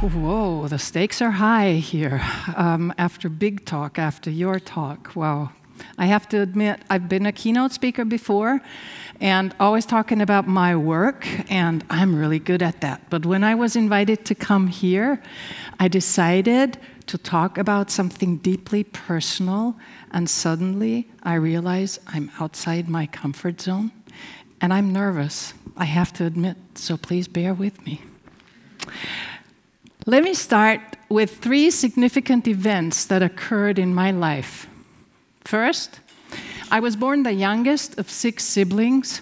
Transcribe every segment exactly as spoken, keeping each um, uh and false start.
Whoa, the stakes are high here. Um, after big talk, after your talk, wow. I have to admit, I've been a keynote speaker before and always talking about my work, and I'm really good at that. But when I was invited to come here, I decided to talk about something deeply personal, and suddenly I realize I'm outside my comfort zone, and I'm nervous, I have to admit, so please bear with me. Let me start with three significant events that occurred in my life. First, I was born the youngest of six siblings,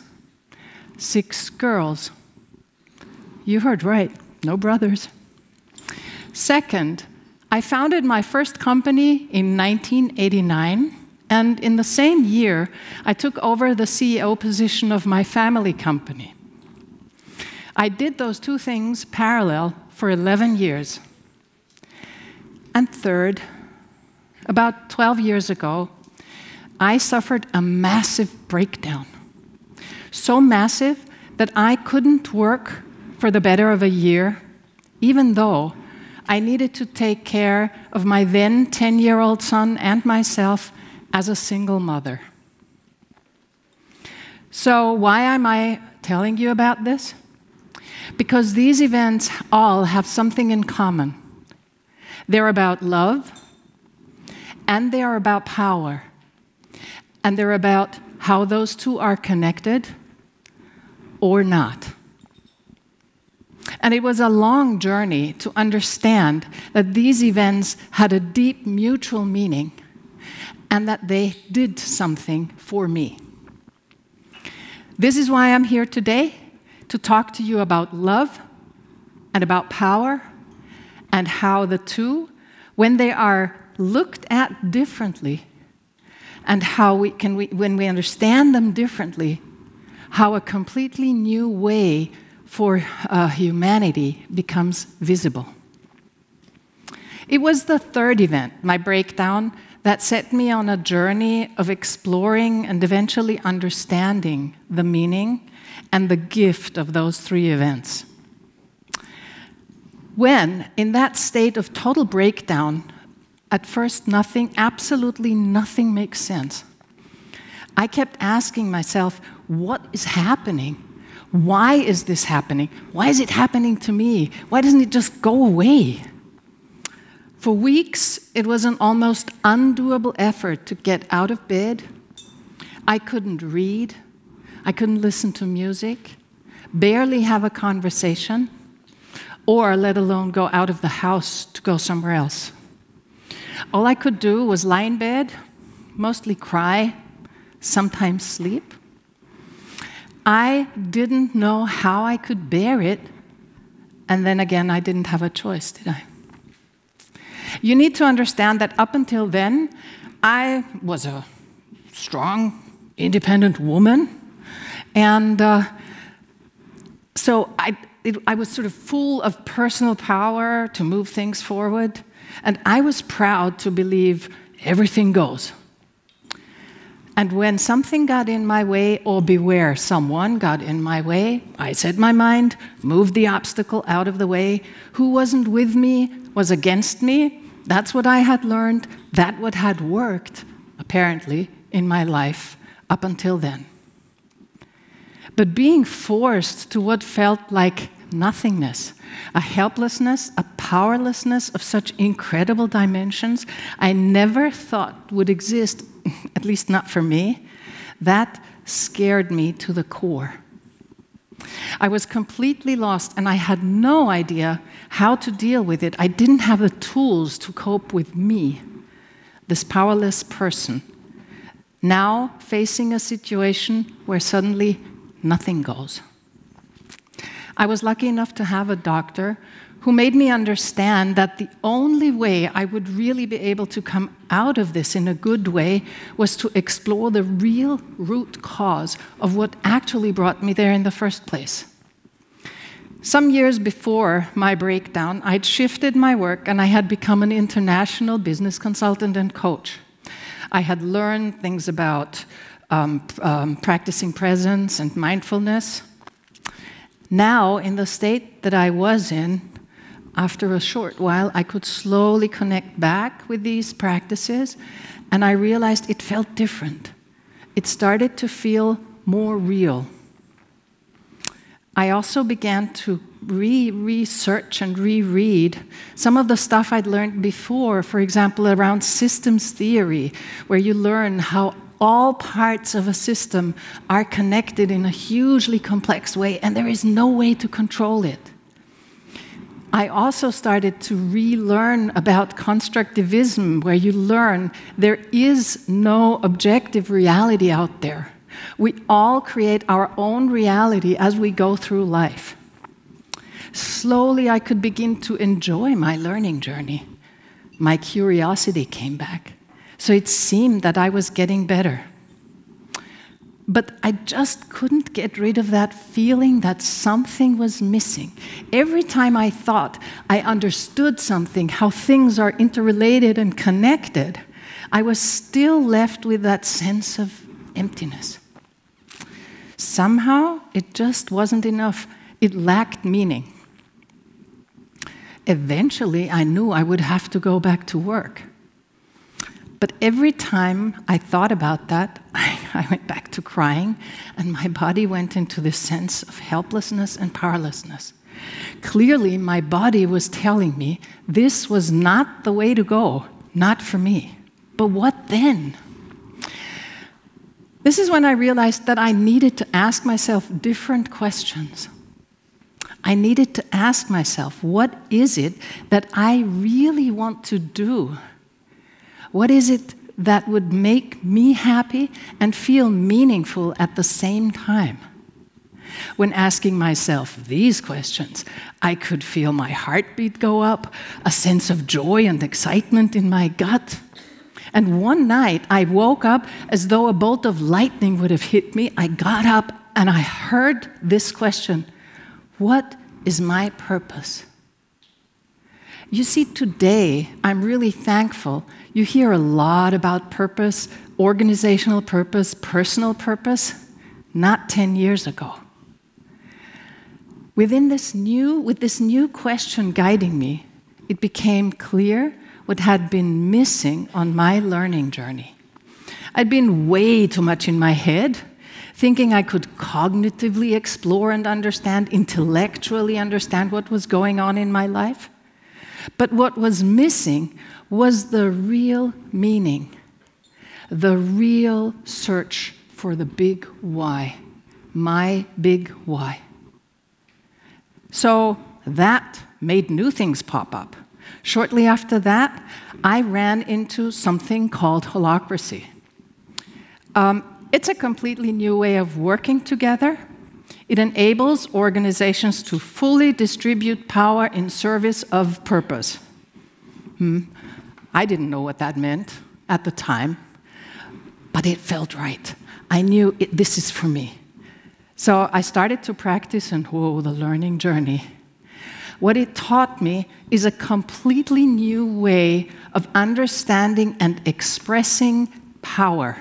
six girls. You heard right, no brothers. Second, I founded my first company in nineteen eighty-nine, and in the same year, I took over the C E O position of my family company. I did those two things parallel for eleven years. And third, about twelve years ago, I suffered a massive breakdown. So massive that I couldn't work for the better of a year, even though I needed to take care of my then ten-year-old son and myself as a single mother. So why am I telling you about this? Because these events all have something in common. They're about love, and they are about power. And they're about how those two are connected or not. And it was a long journey to understand that these events had a deep mutual meaning and that they did something for me. This is why I'm here today, to talk to you about love and about power and how the two, when they are looked at differently, and how we can we, when we understand them differently, how a completely new way for uh, humanity becomes visible. It was the third event, my breakdown, that set me on a journey of exploring and eventually understanding the meaning and the gift of those three events. When in that state of total breakdown, at first, nothing, absolutely nothing makes sense. I kept asking myself, what is happening? Why is this happening? Why is it happening to me? Why doesn't it just go away? For weeks, it was an almost undoable effort to get out of bed. I couldn't read. I couldn't listen to music, barely have a conversation, or let alone go out of the house to go somewhere else. All I could do was lie in bed, mostly cry, sometimes sleep. I didn't know how I could bear it, and then again, I didn't have a choice, did I? You need to understand that up until then, I was a strong, independent woman, and uh, so I, it, I was sort of full of personal power to move things forward. And I was proud to believe everything goes. And when something got in my way, or beware, someone got in my way, I said my mind, moved the obstacle out of the way. Who wasn't with me was against me. That's what I had learned. That what had worked, apparently, in my life up until then. But being forced to what felt like nothingness, a helplessness, a powerlessness of such incredible dimensions I never thought would exist, at least not for me, that scared me to the core. I was completely lost, and I had no idea how to deal with it. I didn't have the tools to cope with me, this powerless person, now facing a situation where suddenly nothing goes. I was lucky enough to have a doctor who made me understand that the only way I would really be able to come out of this in a good way was to explore the real root cause of what actually brought me there in the first place. Some years before my breakdown, I'd shifted my work and I had become an international business consultant and coach. I had learned things about um, um, practicing presence and mindfulness. Now, in the state that I was in, after a short while, I could slowly connect back with these practices, and I realized it felt different. It started to feel more real. I also began to re-research and reread some of the stuff I'd learned before, for example, around systems theory, where you learn how all parts of a system are connected in a hugely complex way, and there is no way to control it. I also started to relearn about constructivism, where you learn there is no objective reality out there. We all create our own reality as we go through life. Slowly, I could begin to enjoy my learning journey. My curiosity came back. So it seemed that I was getting better. But I just couldn't get rid of that feeling that something was missing. Every time I thought I understood something, how things are interrelated and connected, I was still left with that sense of emptiness. Somehow, it just wasn't enough. It lacked meaning. Eventually, I knew I would have to go back to work. But every time I thought about that, I, I went back to crying, and my body went into this sense of helplessness and powerlessness. Clearly, my body was telling me this was not the way to go, not for me. But what then? This is when I realized that I needed to ask myself different questions. I needed to ask myself, what is it that I really want to do? What is it that would make me happy and feel meaningful at the same time? When asking myself these questions, I could feel my heartbeat go up, a sense of joy and excitement in my gut. And one night, I woke up as though a bolt of lightning would have hit me. I got up and I heard this question: what is my purpose? You see, today, I'm really thankful. You hear a lot about purpose, organizational purpose, personal purpose, not ten years ago. Within this new, with this new question guiding me, it became clear what had been missing on my learning journey. I'd been way too much in my head, thinking I could cognitively explore and understand, intellectually understand what was going on in my life. But what was missing was the real meaning, the real search for the big why, my big why. So that made new things pop up. Shortly after that, I ran into something called holacracy. Um, it's a completely new way of working together. It enables organizations to fully distribute power in service of purpose. Hmm. I didn't know what that meant at the time, but it felt right. I knew it, this is for me. So I started to practice, and whoa, the learning journey. What it taught me is a completely new way of understanding and expressing power.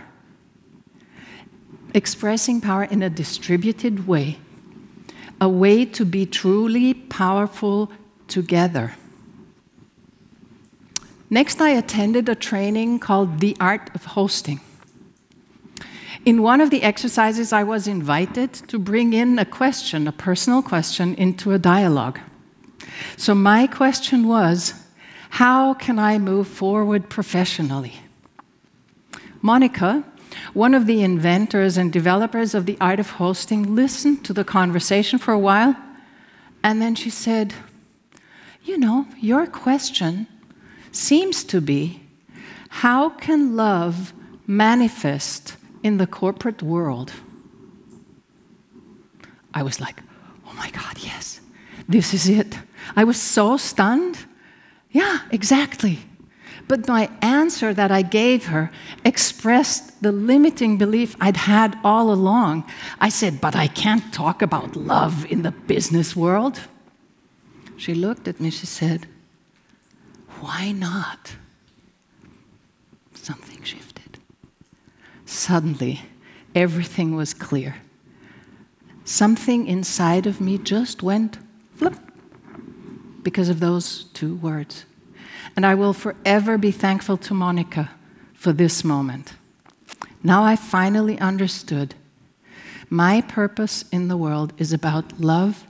Expressing power in a distributed way, a way to be truly powerful together. Next, I attended a training called The Art of Hosting. In one of the exercises, I was invited to bring in a question, a personal question, into a dialogue. So my question was, how can I move forward professionally? Monica, one of the inventors and developers of the Art of Hosting, listened to the conversation for a while, and then she said, you know, your question seems to be, how can love manifest in the corporate world? I was like, oh my God, yes, this is it. I was so stunned. Yeah, exactly. But my answer that I gave her expressed the limiting belief I'd had all along. I said, but I can't talk about love in the business world. She looked at me, she said, why not? Something shifted. Suddenly, everything was clear. Something inside of me just went flip, because of those two words. And I will forever be thankful to Monica for this moment. Now I finally understood my purpose in the world is about love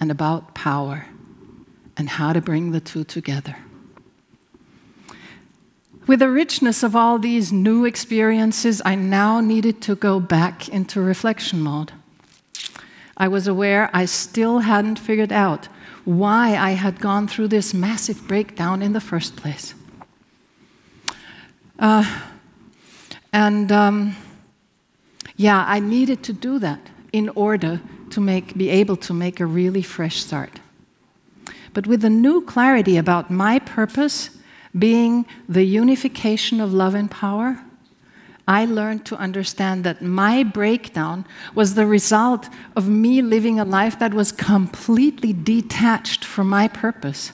and about power and how to bring the two together. With the richness of all these new experiences, I now needed to go back into reflection mode. I was aware I still hadn't figured out why I had gone through this massive breakdown in the first place. Uh, and um, yeah, I needed to do that in order to make, be able to make a really fresh start. But with a new clarity about my purpose being the unification of love and power, I learned to understand that my breakdown was the result of me living a life that was completely detached from my purpose.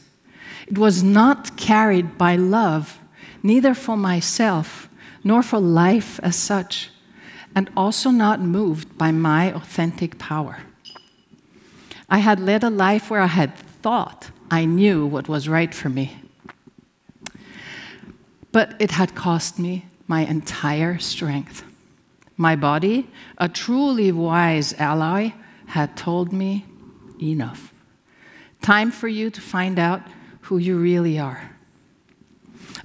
It was not carried by love, neither for myself nor for life as such, and also not moved by my authentic power. I had led a life where I had thought I knew what was right for me. But it had cost me my entire strength. My body, a truly wise ally, had told me, enough. Time for you to find out who you really are.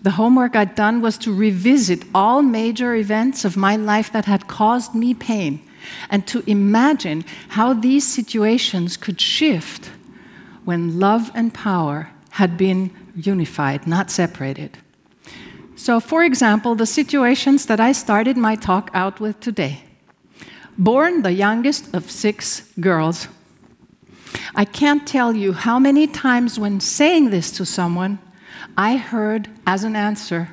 The homework I'd done was to revisit all major events of my life that had caused me pain and to imagine how these situations could shift when love and power had been unified, not separated. So, for example, the situations that I started my talk out with today. Born the youngest of six girls. I can't tell you how many times when saying this to someone, I heard as an answer,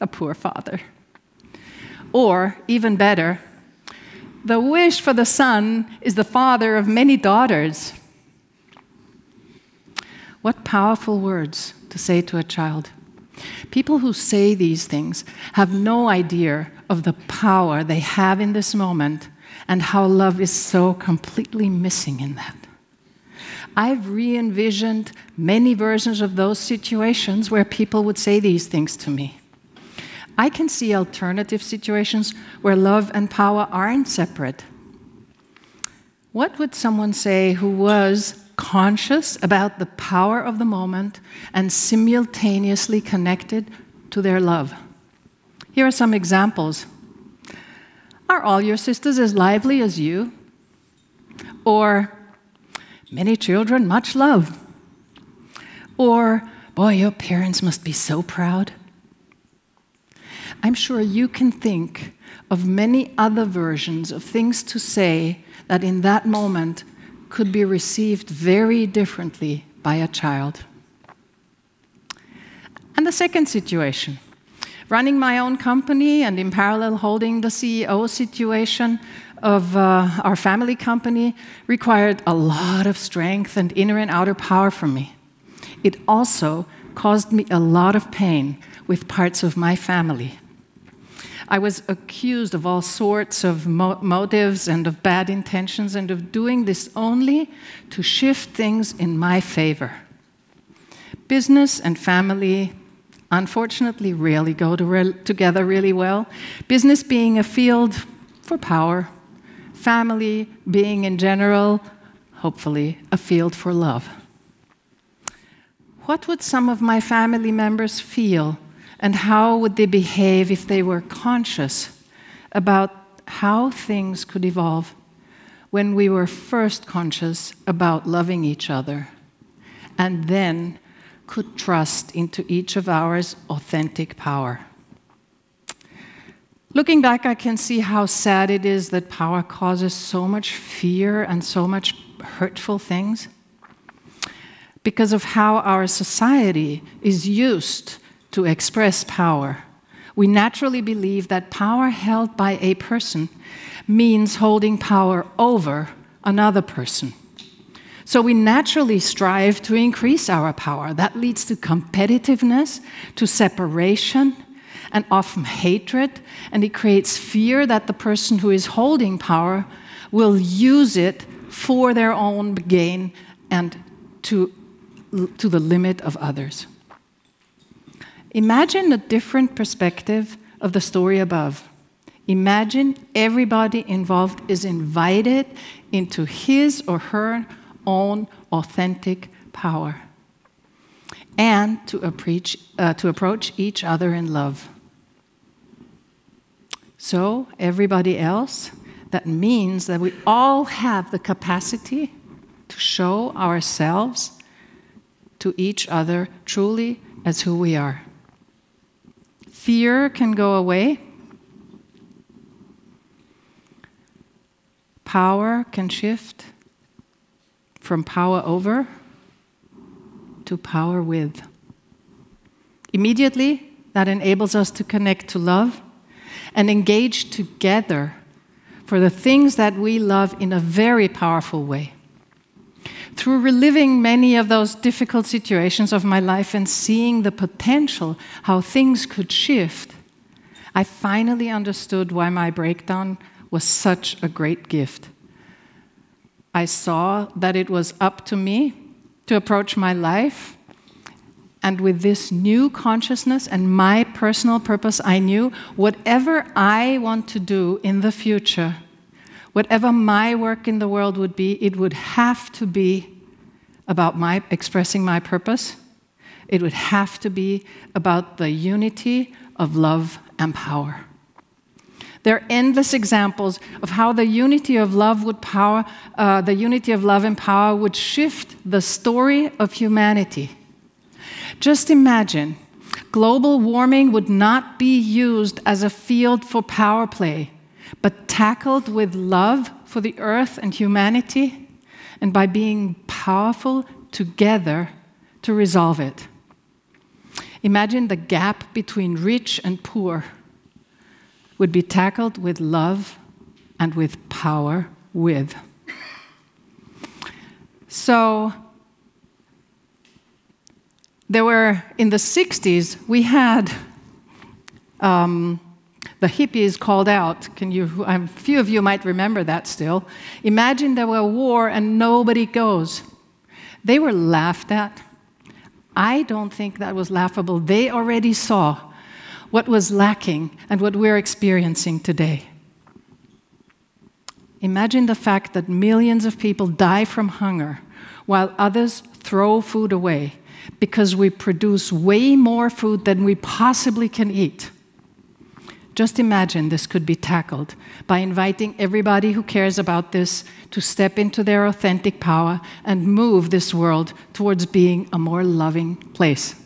a poor father. Or, even better, the wish for the son is the father of many daughters. What powerful words to say to a child. People who say these things have no idea of the power they have in this moment and how love is so completely missing in that. I've re-envisioned many versions of those situations where people would say these things to me. I can see alternative situations where love and power aren't separate. What would someone say who was conscious about the power of the moment and simultaneously connected to their love? Here are some examples. Are all your sisters as lively as you? Or, many children, much love. Or, boy, your parents must be so proud. I'm sure you can think of many other versions of things to say that in that moment could be received very differently by a child. And the second situation, running my own company and in parallel holding the C E O situation of uh, our family company required a lot of strength and inner and outer power from me. It also caused me a lot of pain with parts of my family. I was accused of all sorts of mo motives and of bad intentions and of doing this only to shift things in my favor. Business and family, unfortunately, rarely go to re together really well. Business being a field for power, family being in general, hopefully, a field for love. What would some of my family members feel? And how would they behave if they were conscious about how things could evolve when we were first conscious about loving each other and then could trust into each of ours authentic power? Looking back, I can see how sad it is that power causes so much fear and so much hurtful things because of how our society is used to express power. We naturally believe that power held by a person means holding power over another person. So we naturally strive to increase our power. That leads to competitiveness, to separation, and often hatred, and it creates fear that the person who is holding power will use it for their own gain and to to the limit of others. Imagine a different perspective of the story above. Imagine everybody involved is invited into his or her own authentic power and to approach, uh, to approach each other in love. So, everybody else, that means that we all have the capacity to show ourselves to each other truly as who we are. Fear can go away. Power can shift from power over to power with. Immediately, that enables us to connect to love and engage together for the things that we love in a very powerful way. Through reliving many of those difficult situations of my life and seeing the potential, how things could shift, I finally understood why my breakdown was such a great gift. I saw that it was up to me to approach my life, and with this new consciousness and my personal purpose, I knew whatever I want to do in the future, whatever my work in the world would be, it would have to be about my expressing my purpose. It would have to be about the unity of love and power. There are endless examples of how the unity of love would power, uh, the unity of love and power would shift the story of humanity. Just imagine, global warming would not be used as a field for power play, but tackled with love for the earth and humanity, and by being powerful together to resolve it. Imagine the gap between rich and poor would be tackled with love and with power with. So, there were, in the sixties, we had um, the hippies called out. Can you, a few of you might remember that still. Imagine there were a war and nobody goes. They were laughed at. I don't think that was laughable. They already saw what was lacking and what we're experiencing today. Imagine the fact that millions of people die from hunger while others throw food away because we produce way more food than we possibly can eat. Just imagine this could be tackled by inviting everybody who cares about this to step into their authentic power and move this world towards being a more loving place.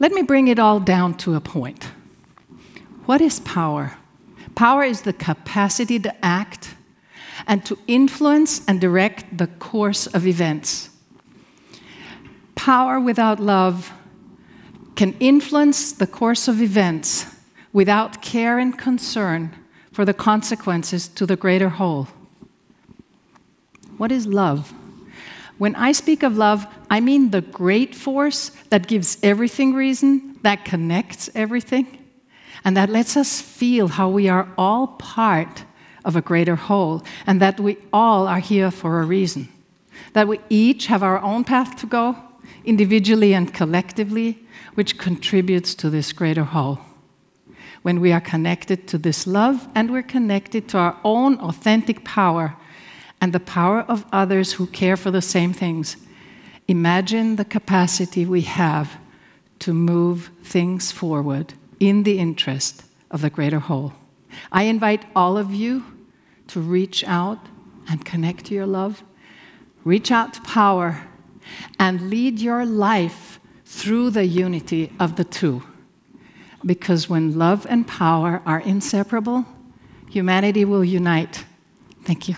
Let me bring it all down to a point. What is power? Power is the capacity to act and to influence and direct the course of events. Power without love can influence the course of events without care and concern for the consequences to the greater whole. What is love? When I speak of love, I mean the great force that gives everything reason, that connects everything, and that lets us feel how we are all part of a greater whole, and that we all are here for a reason. That we each have our own path to go, individually and collectively, which contributes to this greater whole. When we are connected to this love, and we're connected to our own authentic power, and the power of others who care for the same things. Imagine the capacity we have to move things forward in the interest of the greater whole. I invite all of you to reach out and connect to your love, reach out to power, and lead your life through the unity of the two. Because when love and power are inseparable, humanity will unite. Thank you.